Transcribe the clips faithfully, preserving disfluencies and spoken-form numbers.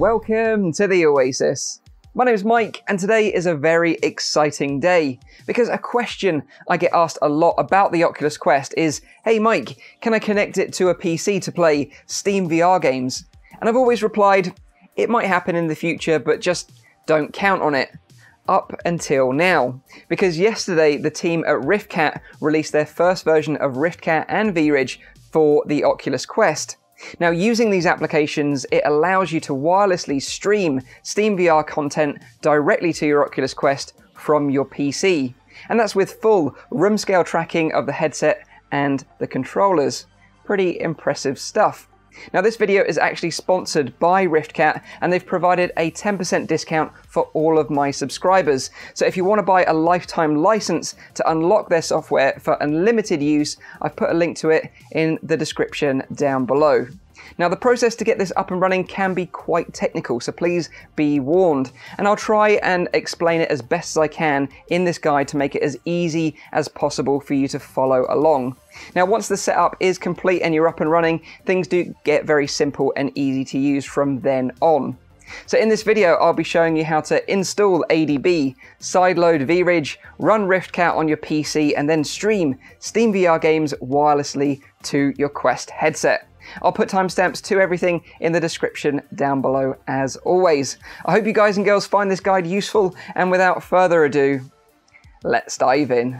Welcome to the Oasis. My name is Mike, and today is a very exciting day because a question I get asked a lot about the Oculus Quest is, hey Mike, can I connect it to a P C to play Steam V R games? And I've always replied, it might happen in the future, but just don't count on it. Up until now, because yesterday the team at Riftcat released their first version of Riftcat and VRidge for the Oculus Quest. Now, using these applications, it allows you to wirelessly stream Steam V R content directly to your Oculus Quest from your P C, and that's with full room scale tracking of the headset and the controllers. Pretty impressive stuff. Now, this video is actually sponsored by Riftcat, and they've provided a ten percent discount for all of my subscribers. So if you want to buy a lifetime license to unlock their software for unlimited use, I've put a link to it in the description down below. Now, the process to get this up and running can be quite technical, so please be warned. And I'll try and explain it as best as I can in this guide to make it as easy as possible for you to follow along. Now, once the setup is complete and you're up and running, things do get very simple and easy to use from then on. So in this video, I'll be showing you how to install A D B, sideload VRidge, run Riftcat on your P C, and then stream Steam V R games wirelessly to your Quest headset. I'll put timestamps to everything in the description down below as always. I hope you guys and girls find this guide useful, and without further ado, let's dive in.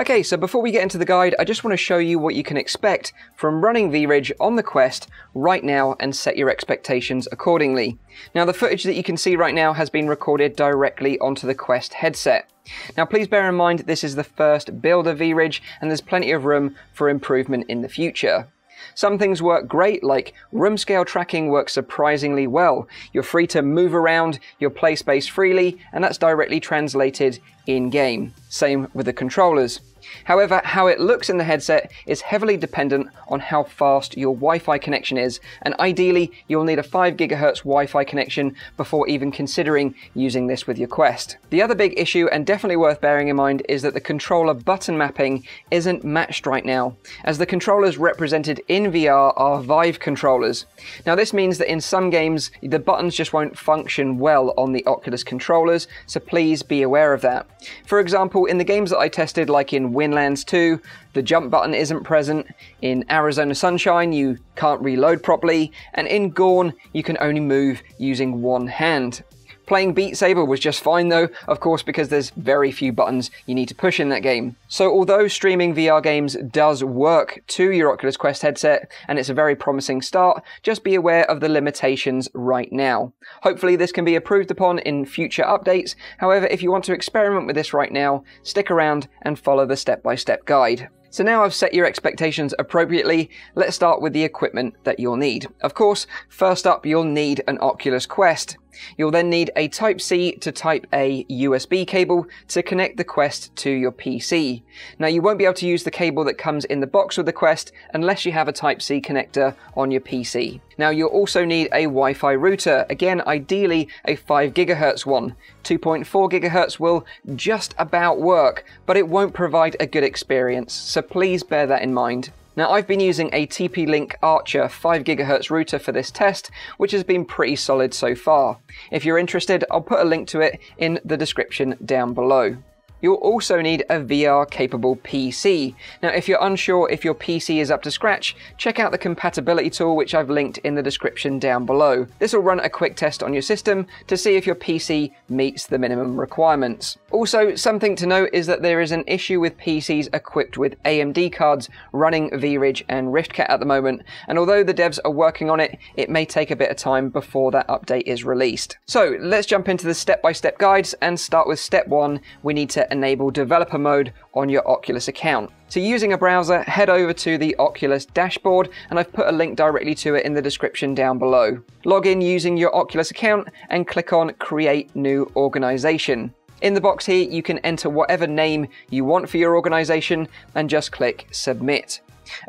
Okay, so before we get into the guide, I just want to show you what you can expect from running VRidge on the Quest right now and set your expectations accordingly. Now, the footage that you can see right now has been recorded directly onto the Quest headset. Now, please bear in mind this is the first build of VRidge, and there's plenty of room for improvement in the future. Some things work great, like room scale tracking works surprisingly well. You're free to move around your play space freely, and that's directly translated in-game. Same with the controllers. However, how it looks in the headset is heavily dependent on how fast your Wi-Fi connection is, and ideally you'll need a five gigahertz Wi-Fi connection before even considering using this with your Quest. The other big issue, and definitely worth bearing in mind, is that the controller button mapping isn't matched right now, as the controllers represented in V R are Vive controllers. Now, this means that in some games the buttons just won't function well on the Oculus controllers, so please be aware of that. For example, in the games that I tested, like in Windlands two, the jump button isn't present. In Arizona Sunshine, you can't reload properly, and in Gorn, you can only move using one hand. Playing Beat Saber was just fine though, of course, because there's very few buttons you need to push in that game. So although streaming V R games does work to your Oculus Quest headset, and it's a very promising start, just be aware of the limitations right now. Hopefully this can be improved upon in future updates. However, if you want to experiment with this right now, stick around and follow the step-by-step guide. So now I've set your expectations appropriately, let's start with the equipment that you'll need. Of course, first up, you'll need an Oculus Quest. You'll then need a Type C to Type A U S B cable to connect the Quest to your P C. Now, you won't be able to use the cable that comes in the box with the Quest unless you have a Type C connector on your P C. Now, you'll also need a Wi-Fi router, again ideally a five gigahertz one. two point four gigahertz will just about work, but it won't provide a good experience, so please bear that in mind. Now, I've been using a T P-Link Archer five gigahertz router for this test, which has been pretty solid so far. If you're interested, I'll put a link to it in the description down below. You'll also need a V R-capable P C. Now, if you're unsure if your P C is up to scratch, check out the compatibility tool, which I've linked in the description down below. This will run a quick test on your system to see if your P C meets the minimum requirements. Also, something to note is that there is an issue with P Cs equipped with A M D cards running VRidge and Riftcat at the moment, and although the devs are working on it, it may take a bit of time before that update is released. So let's jump into the step-by-step guides and start with step one. We need to enable developer mode on your Oculus account. So using a browser, head over to the Oculus Dashboard, and I've put a link directly to it in the description down below. Log in using your Oculus account and click on Create New Organization. In the box here, you can enter whatever name you want for your organization and just click Submit.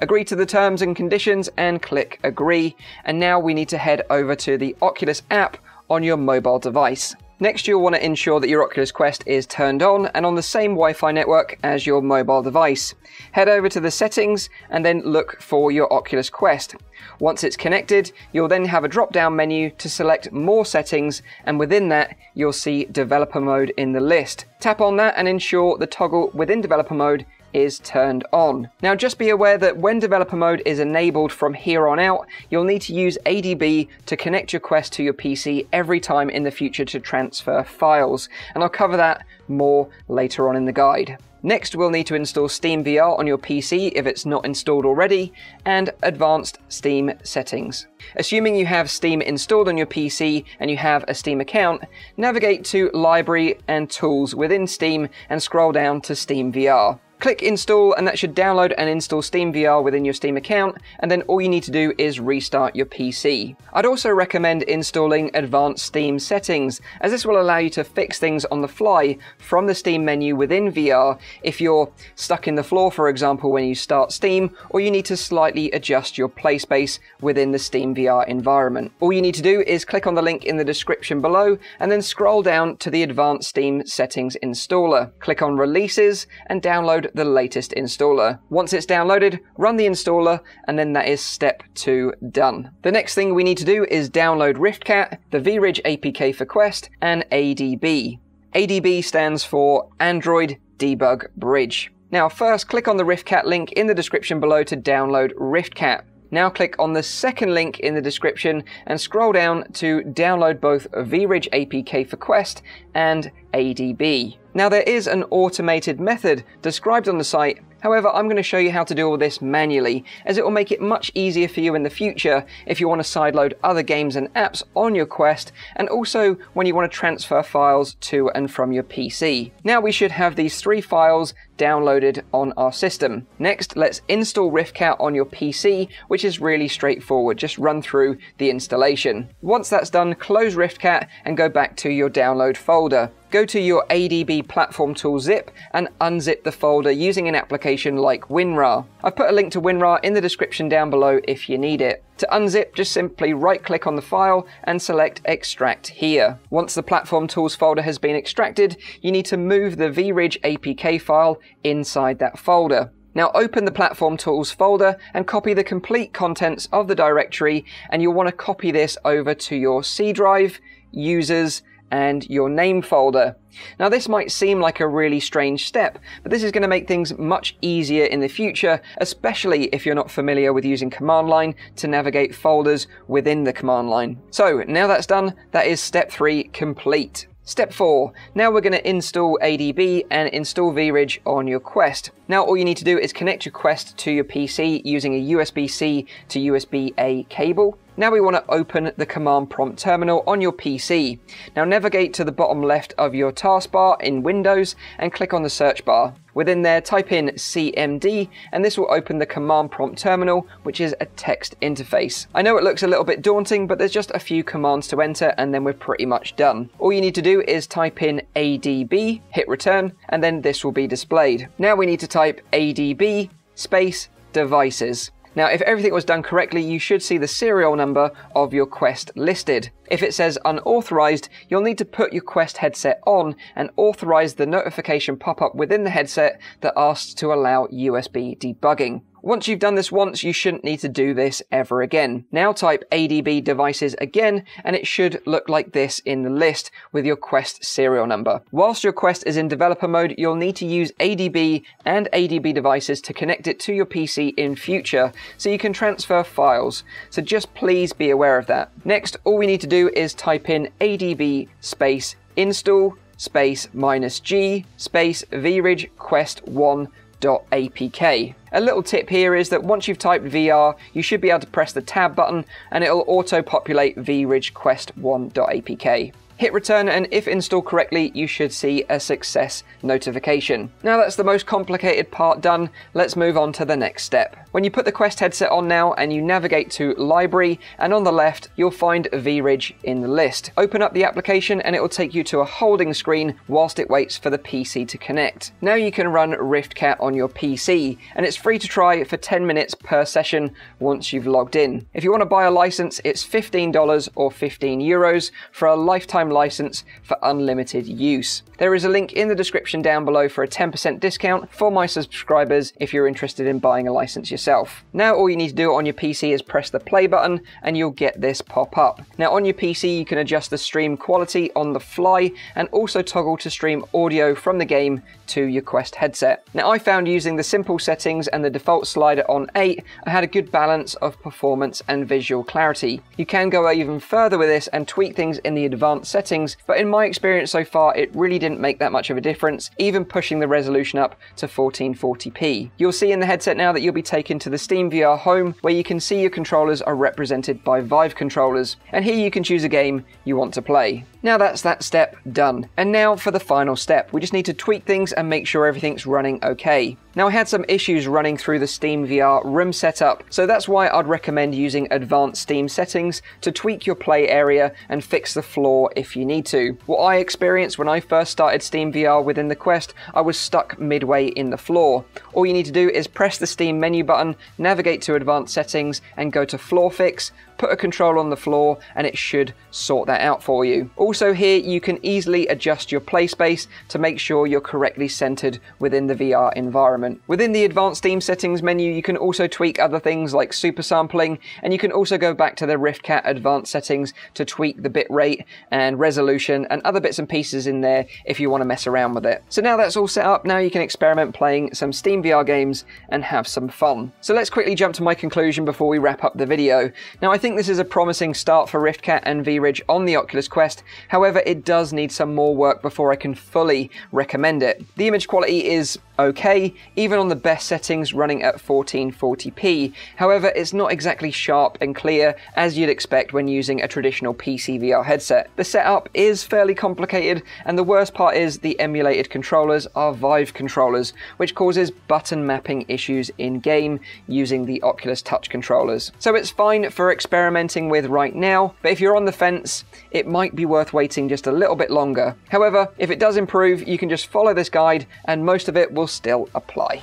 Agree to the terms and conditions and click Agree. And now we need to head over to the Oculus app on your mobile device. Next, you'll want to ensure that your Oculus Quest is turned on and on the same Wi-Fi network as your mobile device. Head over to the settings and then look for your Oculus Quest. Once it's connected, you'll then have a drop-down menu to select more settings, and within that, you'll see developer mode in the list. Tap on that and ensure the toggle within developer mode is turned on. Now just be aware that when developer mode is enabled from here on out, you'll need to use A D B to connect your Quest to your P C every time in the future to transfer files, and I'll cover that more later on in the guide. Next, we'll need to install Steam V R on your P C if it's not installed already, and Advanced Steam Settings. Assuming you have Steam installed on your P C and you have a Steam account, navigate to Library and Tools within Steam and scroll down to Steam V R. Click install, and that should download and install Steam V R within your Steam account, and then all you need to do is restart your P C. I'd also recommend installing Advanced Steam Settings, as this will allow you to fix things on the fly from the Steam menu within V R if you're stuck in the floor, for example, when you start Steam, or you need to slightly adjust your play space within the Steam V R environment. All you need to do is click on the link in the description below and then scroll down to the Advanced Steam Settings installer. Click on Releases and download the latest installer. Once it's downloaded, run the installer, and then that is step two done. The next thing we need to do is download Riftcat, the VRidge A P K for Quest, and A D B. A D B stands for Android Debug Bridge. Now first, click on the Riftcat link in the description below to download Riftcat. Now click on the second link in the description and scroll down to download both VRidge A P K for Quest and A D B. Now there is an automated method described on the site, however I'm going to show you how to do all this manually, as it will make it much easier for you in the future if you want to sideload other games and apps on your Quest, and also when you want to transfer files to and from your P C. Now we should have these three files downloaded on our system. Next, let's install Riftcat on your P C, which is really straightforward. Just run through the installation. Once that's done, close Riftcat and go back to your download folder. Go to your A D B platform tool zip and unzip the folder using an application like WinRAR. I've put a link to WinRAR in the description down below if you need it. To unzip, just simply right-click on the file and select Extract Here. Once the Platform Tools folder has been extracted, you need to move the VRidge A P K file inside that folder. Now open the Platform Tools folder and copy the complete contents of the directory, and you'll want to copy this over to your C drive, Users, and your name folder. Now this might seem like a really strange step, but this is going to make things much easier in the future, especially if you're not familiar with using command line to navigate folders within the command line. So now that's done, that is step three complete. Step four, now we're going to install A D B and install VRidge on your Quest. Now all you need to do is connect your Quest to your P C using a U S B C to U S B A cable. Now we want to open the command prompt terminal on your P C. Now navigate to the bottom left of your taskbar in Windows and click on the search bar. Within there, type in C M D, and this will open the command prompt terminal, which is a text interface. I know it looks a little bit daunting, but there's just a few commands to enter and then we're pretty much done. All you need to do is type in A D B, hit return, and then this will be displayed. Now we need to type A D B space devices. Now, if everything was done correctly, you should see the serial number of your Quest listed. If it says unauthorized, you'll need to put your Quest headset on and authorize the notification pop-up within the headset that asks to allow U S B debugging. Once you've done this once, you shouldn't need to do this ever again. Now type A D B devices again, and it should look like this in the list with your Quest serial number. Whilst your Quest is in developer mode, you'll need to use A D B and A D B devices to connect it to your P C in future, so you can transfer files. So just please be aware of that. Next, all we need to do is type in A D B space install space minus G space VRidge Quest one dot A P K. A little tip here is that once you've typed V R, you should be able to press the tab button and it'll auto-populate VRidge Quest one dot A P K. Hit return, and if installed correctly, you should see a success notification. Now that's the most complicated part done. Let's move on to the next step. When you put the Quest headset on now and you navigate to Library, and on the left you'll find VRidge in the list. Open up the application and it will take you to a holding screen whilst it waits for the P C to connect. Now you can run Riftcat on your P C, and it's free to try for ten minutes per session once you've logged in. If you want to buy a license, it's fifteen dollars or fifteen euros for a lifetime license for unlimited use. There is a link in the description down below for a ten percent discount for my subscribers if you're interested in buying a license yourself. Now all you need to do on your P C is press the play button and you'll get this pop up. Now on your P C you can adjust the stream quality on the fly and also toggle to stream audio from the game to your Quest headset. Now I found using the simple settings and the default slider on eight, I had a good balance of performance and visual clarity. You can go even further with this and tweak things in the advanced settings, but in my experience so far it really didn't make that much of a difference, even pushing the resolution up to fourteen forty p. You'll see in the headset now that you'll be taken to the Steam V R home, where you can see your controllers are represented by Vive controllers, and here you can choose a game you want to play. Now that's that step done. And now for the final step. We just need to tweak things and make sure everything's running okay. Now I had some issues running through the Steam V R room setup, so that's why I'd recommend using Advanced Steam Settings to tweak your play area and fix the floor if you need to. What I experienced when I first started Steam V R within the Quest, I was stuck midway in the floor. All you need to do is press the Steam menu button, navigate to Advanced Settings and go to Floor Fix, put a control on the floor and it should sort that out for you. Also here you can easily adjust your play space to make sure you're correctly centered within the V R environment. Within the Advanced Steam Settings menu you can also tweak other things like super sampling, and you can also go back to the Riftcat Advanced Settings to tweak the bitrate and resolution and other bits and pieces in there if you want to mess around with it. So now that's all set up, now you can experiment playing some Steam V R games and have some fun. So let's quickly jump to my conclusion before we wrap up the video. Now I think I think this is a promising start for Riftcat and VRidge on the Oculus Quest, however it does need some more work before I can fully recommend it. The image quality is okay, even on the best settings running at fourteen forty p, however it's not exactly sharp and clear as you'd expect when using a traditional P C V R headset. The setup is fairly complicated, and the worst part is the emulated controllers are Vive controllers, which causes button mapping issues in-game using the Oculus Touch controllers. So it's fine for experimenting experimenting with right now, but if you're on the fence, it might be worth waiting just a little bit longer. However, if it does improve, you can just follow this guide and most of it will still apply.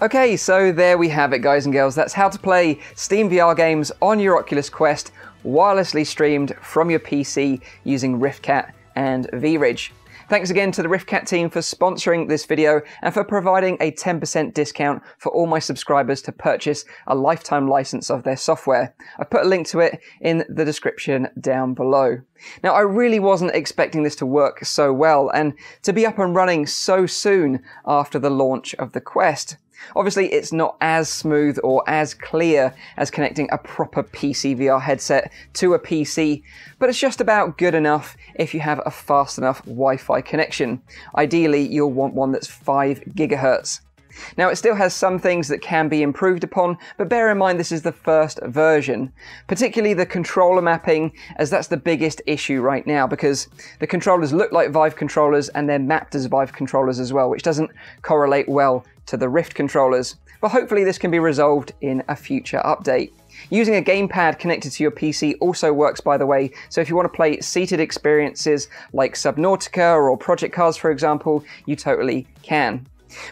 Okay, so there we have it, guys and girls. That's how to play Steam V R games on your Oculus Quest, wirelessly streamed from your P C using Riftcat and VRidge. Thanks again to the Riftcat team for sponsoring this video and for providing a ten percent discount for all my subscribers to purchase a lifetime license of their software. I've put a link to it in the description down below. Now, I really wasn't expecting this to work so well and to be up and running so soon after the launch of the Quest. Obviously, it's not as smooth or as clear as connecting a proper P C V R headset to a P C, but it's just about good enough if you have a fast enough Wi-Fi connection. Ideally, you'll want one that's five gigahertz. Now, it still has some things that can be improved upon, but bear in mind this is the first version, particularly the controller mapping, as that's the biggest issue right now, because the controllers look like Vive controllers and they're mapped as Vive controllers as well, which doesn't correlate well to the Rift controllers. But hopefully this can be resolved in a future update. Using a gamepad connected to your P C also works, by the way, so if you want to play seated experiences like Subnautica or Project Cars, for example, you totally can.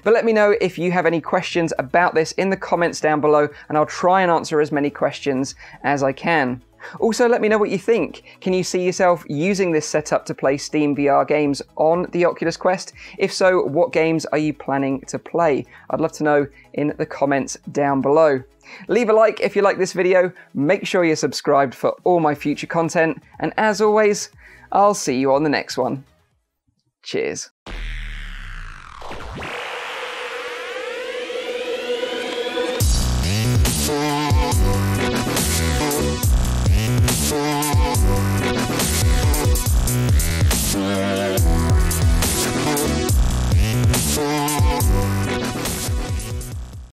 But let me know if you have any questions about this in the comments down below, and I'll try and answer as many questions as I can. Also, let me know what you think. Can you see yourself using this setup to play Steam V R games on the Oculus Quest? If so, what games are you planning to play? I'd love to know in the comments down below. Leave a like if you like this video, make sure you're subscribed for all my future content, and as always, I'll see you on the next one. Cheers.